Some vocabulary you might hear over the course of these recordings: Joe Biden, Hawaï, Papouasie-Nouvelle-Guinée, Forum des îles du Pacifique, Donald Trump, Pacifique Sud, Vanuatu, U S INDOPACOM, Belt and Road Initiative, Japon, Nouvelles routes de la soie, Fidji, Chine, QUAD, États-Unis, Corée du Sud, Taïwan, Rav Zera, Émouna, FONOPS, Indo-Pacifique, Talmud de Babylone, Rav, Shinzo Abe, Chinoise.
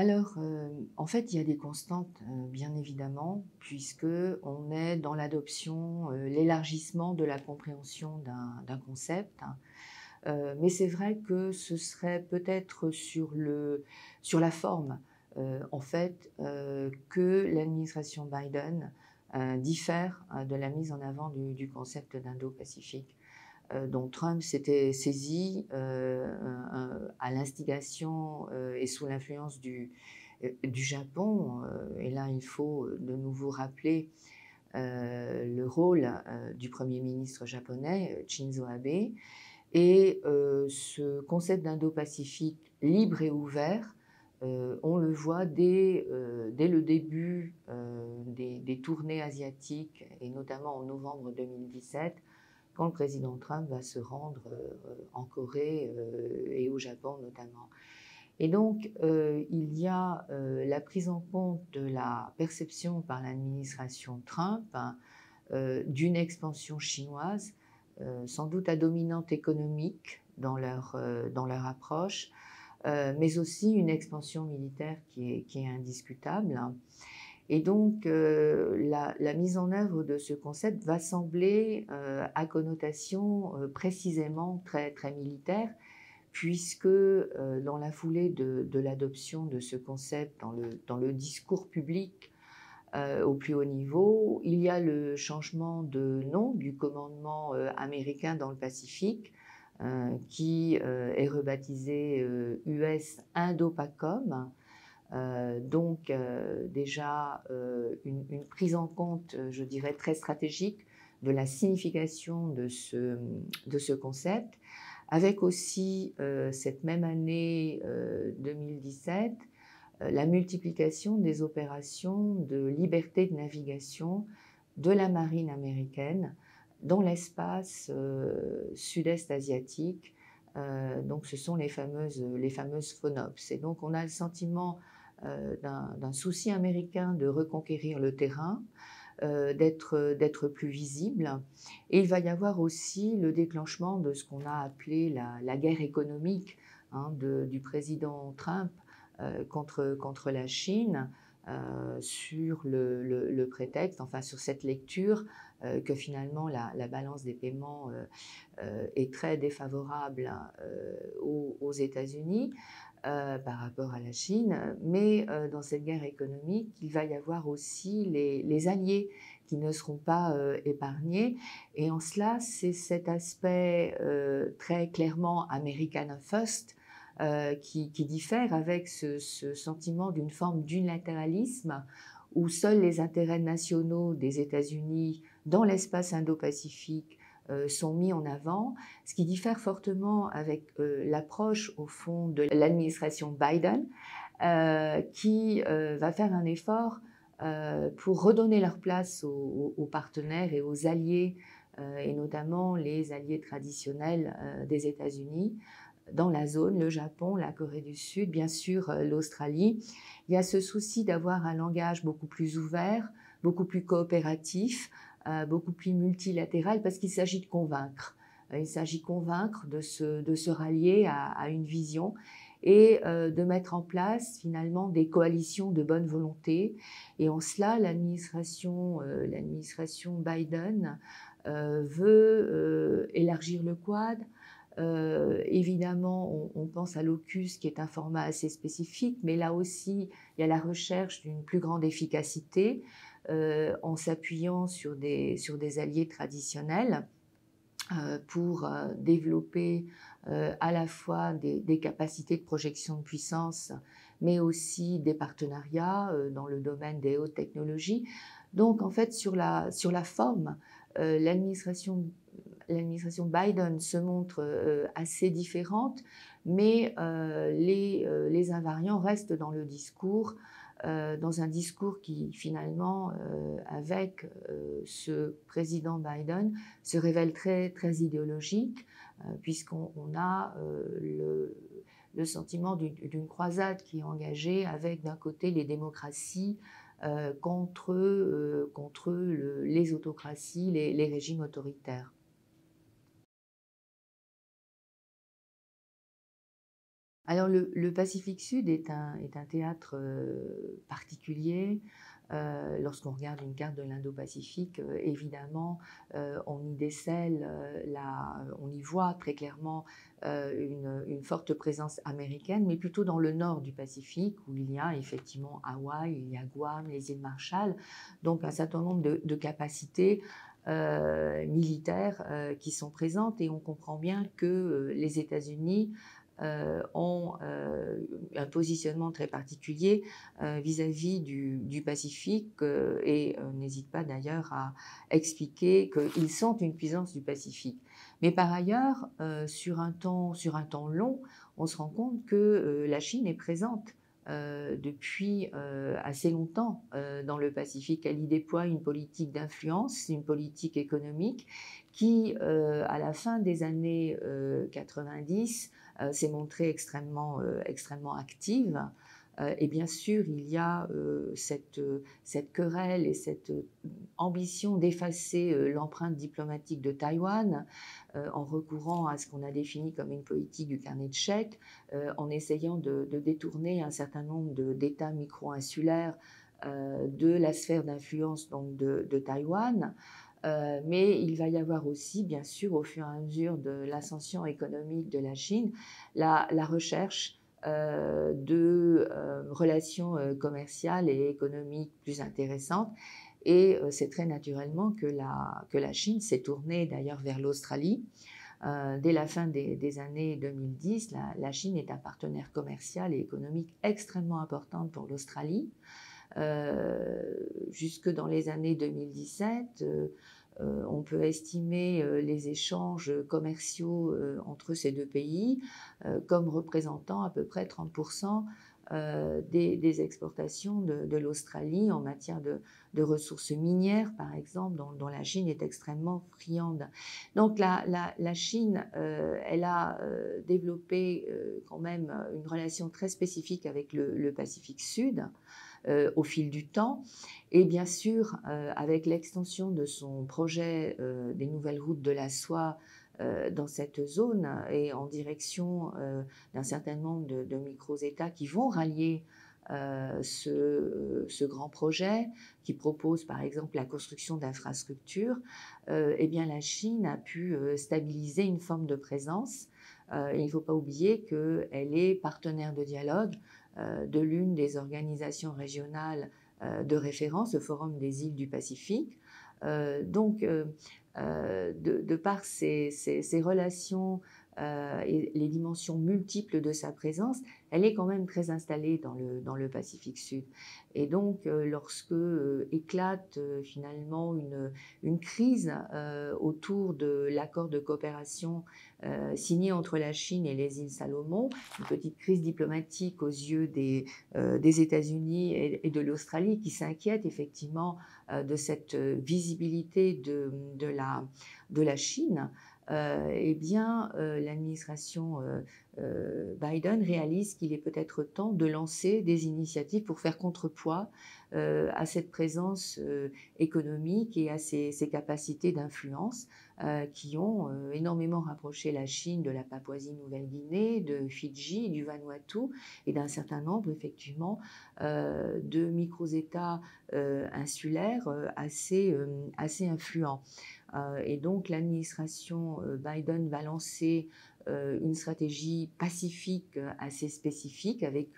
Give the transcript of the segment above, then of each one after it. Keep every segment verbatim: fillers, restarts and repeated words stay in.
Alors, euh, en fait, il y a des constantes, euh, bien évidemment, puisqu'on est dans l'adoption, euh, l'élargissement de la compréhension d'un concept. Euh, mais c'est vrai que ce serait peut-être sur, sur la forme, euh, en fait, euh, que l'administration Biden euh, diffère euh, de la mise en avant du, du concept d'Indo-Pacifique, dont Trump s'était saisi euh, à l'instigation euh, et sous l'influence du, euh, du Japon. Euh, et là, il faut de nouveau rappeler euh, le rôle euh, du Premier ministre japonais, Shinzo Abe. Et euh, ce concept d'Indo-Pacifique libre et ouvert, euh, on le voit dès, euh, dès le début euh, des, des tournées asiatiques, et notamment en novembre deux mille dix-sept, quand le président Trump va se rendre euh, en Corée euh, et au Japon notamment. Et donc, euh, il y a euh, la prise en compte de la perception par l'administration Trump hein, euh, d'une expansion chinoise, euh, sans doute à dominante économique dans leur, euh, dans leur approche, euh, mais aussi une expansion militaire qui est, qui est indiscutable. Hein. Et donc, euh, la, la mise en œuvre de ce concept va sembler euh, à connotation euh, précisément très, très militaire, puisque euh, dans la foulée de, de l'adoption de ce concept dans le, dans le discours public euh, au plus haut niveau, il y a le changement de nom du commandement euh, américain dans le Pacifique, euh, qui euh, est rebaptisé euh, U S INDOPACOM. Euh, donc euh, déjà euh, une, une prise en compte, je dirais, très stratégique de la signification de ce, de ce concept, avec aussi euh, cette même année euh, deux mille dix-sept, euh, la multiplication des opérations de liberté de navigation de la marine américaine dans l'espace euh, sud-est asiatique. Euh, donc ce sont les fameuses, les fameuses FONOPS. Et donc on a le sentiment Euh, d'un souci américain de reconquérir le terrain, euh, d'être plus visible. Et il va y avoir aussi le déclenchement de ce qu'on a appelé la, la guerre économique hein, de, du président Trump euh, contre, contre la Chine, euh, sur le, le, le prétexte, enfin sur cette lecture, euh, que finalement la, la balance des paiements euh, euh, est très défavorable euh, aux, aux États-Unis. Euh, par rapport à la Chine, mais euh, dans cette guerre économique, il va y avoir aussi les, les alliés qui ne seront pas euh, épargnés. Et en cela, c'est cet aspect euh, très clairement « American first » euh, qui, qui diffère avec ce, ce sentiment d'une forme d'unilatéralisme où seuls les intérêts nationaux des États-Unis dans l'espace indo-pacifique sont mis en avant, ce qui diffère fortement avec euh, l'approche, au fond, de l'administration Biden, euh, qui euh, va faire un effort euh, pour redonner leur place aux, aux partenaires et aux alliés, euh, et notamment les alliés traditionnels euh, des États-Unis, dans la zone, le Japon, la Corée du Sud, bien sûr euh, l'Australie. Il y a ce souci d'avoir un langage beaucoup plus ouvert, beaucoup plus coopératif, beaucoup plus multilatéral, parce qu'il s'agit de convaincre. Il s'agit de convaincre, de se, de se rallier à, à une vision et euh, de mettre en place finalement des coalitions de bonne volonté. Et en cela, l'administration euh, l'administration Biden euh, veut euh, élargir le quad. Euh, évidemment, on, on pense à l'O C U S, qui est un format assez spécifique, mais là aussi, il y a la recherche d'une plus grande efficacité euh, en s'appuyant sur des, sur des alliés traditionnels euh, pour euh, développer euh, à la fois des, des capacités de projection de puissance, mais aussi des partenariats euh, dans le domaine des hautes technologies. Donc, en fait, sur la, sur la forme, euh, l'administration L'administration Biden se montre euh, assez différente, mais euh, les, euh, les invariants restent dans le discours, euh, dans un discours qui finalement, euh, avec euh, ce président Biden, se révèle très, très idéologique, euh, puisqu'on on a euh, le, le sentiment d'une croisade qui est engagée avec d'un côté les démocraties euh, contre, euh, contre le, les autocraties, les, les régimes autoritaires. Alors le, le Pacifique Sud est un, est un théâtre euh, particulier. Euh, Lorsqu'on regarde une carte de l'Indo-Pacifique, euh, évidemment, euh, on y décèle, euh, la, on y voit très clairement euh, une, une forte présence américaine, mais plutôt dans le nord du Pacifique, où il y a effectivement Hawaï, il y a Guam, les îles Marshall, donc un certain nombre de, de capacités euh, militaires euh, qui sont présentes, et on comprend bien que euh, les États-Unis Euh, ont euh, un positionnement très particulier euh, vis-à-vis du, du Pacifique euh, et euh, n'hésitent pas d'ailleurs à expliquer qu'ils sont une puissance du Pacifique. Mais par ailleurs, euh, sur un temps, sur un temps long, on se rend compte que euh, la Chine est présente Euh, depuis euh, assez longtemps euh, dans le Pacifique. Elle y déploie une politique d'influence, une politique économique qui, euh, à la fin des années euh, quatre-vingt-dix, euh, s'est montrée extrêmement, euh, extrêmement active. Euh, et bien sûr, il y a euh, cette, euh, cette querelle et cette euh, ambition d'effacer euh, l'empreinte diplomatique de Taïwan euh, en recourant à ce qu'on a défini comme une politique du carnet de chèques, euh, en essayant de, de détourner un certain nombre d'États micro-insulaires euh, de la sphère d'influence de, de Taïwan. Euh, mais il va y avoir aussi, bien sûr, au fur et à mesure de l'ascension économique de la Chine, la, la recherche Euh, de euh, relations euh, commerciales et économiques plus intéressantes. Et euh, c'est très naturellement que la, que la Chine s'est tournée d'ailleurs vers l'Australie. Euh, dès la fin des, des années deux mille dix, la, la Chine est un partenaire commercial et économique extrêmement important pour l'Australie. Euh, jusque dans les années deux mille dix-sept, euh, Euh, on peut estimer euh, les échanges commerciaux euh, entre ces deux pays euh, comme représentant à peu près trente pour cent euh, des, des exportations de, de l'Australie en matière de, de ressources minières, par exemple, dont, dont la Chine est extrêmement friande. Donc la, la, la Chine, euh, elle a euh, développé euh, quand même une relation très spécifique avec le, le Pacifique Sud. Euh, au fil du temps, et bien sûr euh, avec l'extension de son projet euh, des nouvelles routes de la soie euh, dans cette zone et en direction euh, d'un certain nombre de, de micro-États qui vont rallier euh, ce, euh, ce grand projet qui propose par exemple la construction d'infrastructures, euh, et bien la Chine a pu euh, stabiliser une forme de présence. Euh, il ne faut pas oublier qu'elle est partenaire de dialogue de l'une des organisations régionales de référence, le Forum des îles du Pacifique. Euh, donc, euh, de, de par ces, ces, ces relations euh, et les dimensions multiples de sa présence, elle est quand même très installée dans le, dans le Pacifique Sud. Et donc, euh, lorsque euh, éclate euh, finalement une, une crise euh, autour de l'accord de coopération euh, signé entre la Chine et les îles Salomon, une petite crise diplomatique aux yeux des, euh, des États-Unis et, et de l'Australie qui s'inquiètent effectivement euh, de cette visibilité de, de, la, de la Chine, euh, eh bien, euh, l'administration euh, euh, Biden réalise qu'il est peut-être temps de lancer des initiatives pour faire contrepoids euh, à cette présence euh, économique et à ces, ces capacités d'influence euh, qui ont euh, énormément rapproché la Chine de la Papouasie-Nouvelle-Guinée, de Fidji, du Vanuatu et d'un certain nombre effectivement euh, de micro-États euh, insulaires euh, assez, euh, assez influents. Euh, et donc l'administration euh, Biden va lancer une stratégie pacifique assez spécifique avec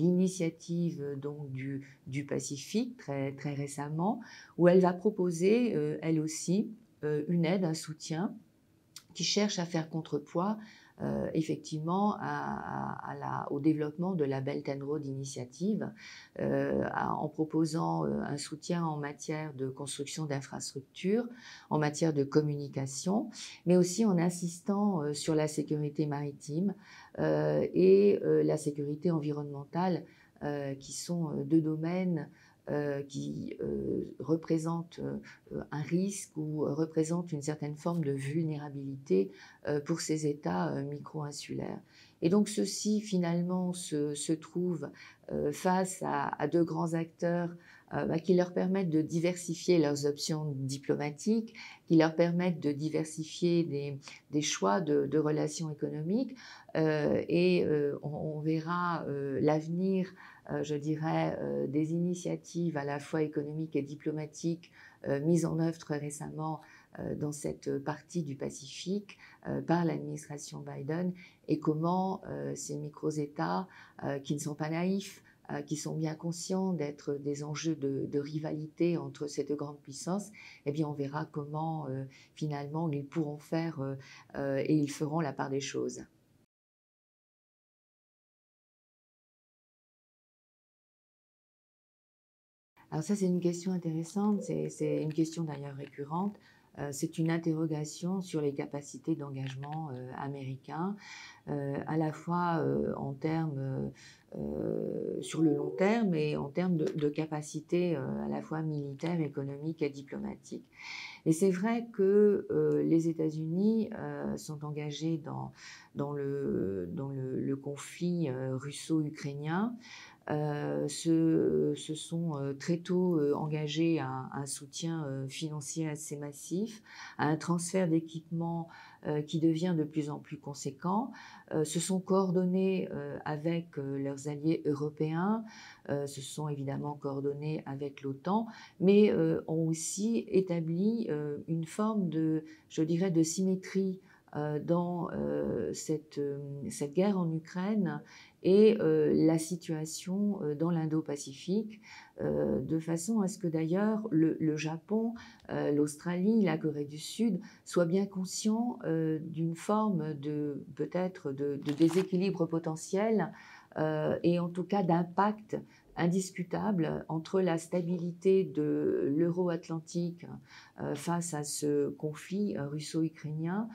l'initiative donc du, du Pacifique très, très récemment, où elle va proposer euh, elle aussi euh, une aide, un soutien qui cherche à faire contrepoids Euh, effectivement à, à, à la, au développement de la Belt and Road Initiative euh, à, en proposant euh, un soutien en matière de construction d'infrastructures, en matière de communication, mais aussi en insistant euh, sur la sécurité maritime euh, et euh, la sécurité environnementale euh, qui sont deux domaines Euh, qui euh, représente euh, un risque ou euh, représente une certaine forme de vulnérabilité euh, pour ces États euh, micro-insulaires. Et donc ceux-ci, finalement, se, se trouvent euh, face à, à de grands acteurs euh, bah, qui leur permettent de diversifier leurs options diplomatiques, qui leur permettent de diversifier des, des choix de, de relations économiques. Euh, et euh, on, on verra euh, l'avenir, euh, je dirais, euh, des initiatives à la fois économiques et diplomatiques euh, mises en œuvre très récemment dans cette partie du Pacifique euh, par l'administration Biden, et comment euh, ces micro-États euh, qui ne sont pas naïfs, euh, qui sont bien conscients d'être des enjeux de, de rivalité entre ces deux grandes puissances, eh bien on verra comment euh, finalement ils pourront faire euh, euh, et ils feront la part des choses. Alors ça, c'est une question intéressante, c'est une question d'ailleurs récurrente. Euh, c'est une interrogation sur les capacités d'engagement euh, américain, euh, à la fois euh, en termes euh, sur le long terme et en termes de, de capacités euh, à la fois militaires, économiques et diplomatiques. Et c'est vrai que euh, les États-Unis euh, sont engagés dans, dans le, dans le, le conflit euh, russo-ukrainien. Euh, se, se sont euh, très tôt euh, engagés à, à un soutien euh, financier assez massif, à un transfert d'équipement euh, qui devient de plus en plus conséquent, euh, se sont coordonnés euh, avec euh, leurs alliés européens, euh, se sont évidemment coordonnés avec l'OTAN, mais euh, ont aussi établi euh, une forme de, je dirais, de symétrie euh, dans euh, cette, euh, cette guerre en Ukraine et euh, la situation euh, dans l'Indo-Pacifique, euh, de façon à ce que d'ailleurs le, le Japon, euh, l'Australie, la Corée du Sud soient bien conscients euh, d'une forme de peut-être de, de déséquilibre potentiel euh, et en tout cas d'impact indiscutable entre la stabilité de l'euro-atlantique euh, face à ce conflit russo-ukrainien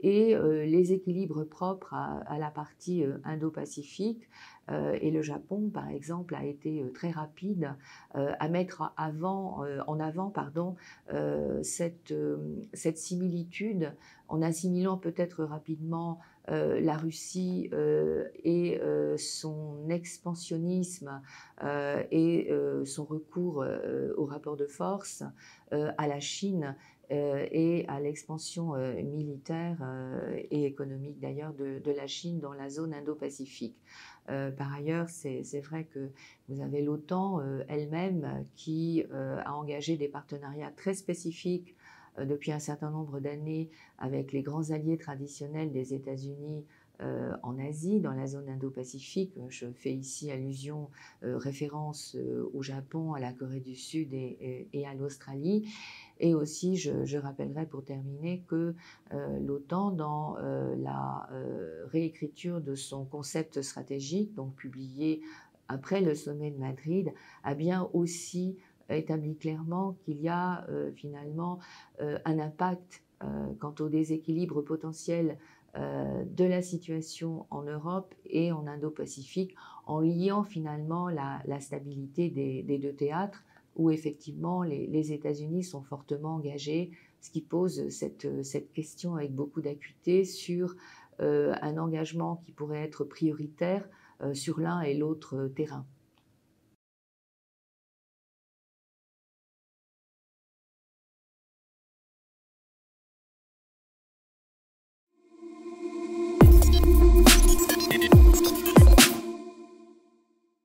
et euh, les équilibres propres à, à la partie euh, Indo-Pacifique. Euh, et le Japon, par exemple, a été euh, très rapide euh, à mettre avant, euh, en avant pardon, euh, cette, euh, cette similitude, en assimilant peut-être rapidement euh, la Russie euh, et euh, son expansionnisme euh, et euh, son recours euh, au rapport de force euh, à la Chine, Euh, et à l'expansion euh, militaire euh, et économique d'ailleurs de, de la Chine dans la zone Indo-Pacifique. Euh, par ailleurs, c'est vrai que vous avez l'OTAN euh, elle-même qui euh, a engagé des partenariats très spécifiques euh, depuis un certain nombre d'années avec les grands alliés traditionnels des États-Unis Euh, en Asie, dans la zone Indo-Pacifique. Je fais ici allusion, euh, référence euh, au Japon, à la Corée du Sud et, et, et à l'Australie. Et aussi, je, je rappellerai pour terminer que euh, l'OTAN, dans euh, la euh, réécriture de son concept stratégique, donc publié après le sommet de Madrid, a bien aussi établi clairement qu'il y a euh, finalement euh, un impact euh, quant au déséquilibre potentiel de la situation en Europe et en Indo-Pacifique, en liant finalement la, la stabilité des, des deux théâtres, où effectivement les, les États-Unis sont fortement engagés, ce qui pose cette, cette question avec beaucoup d'acuité sur euh, un engagement qui pourrait être prioritaire euh, sur l'un et l'autre terrain.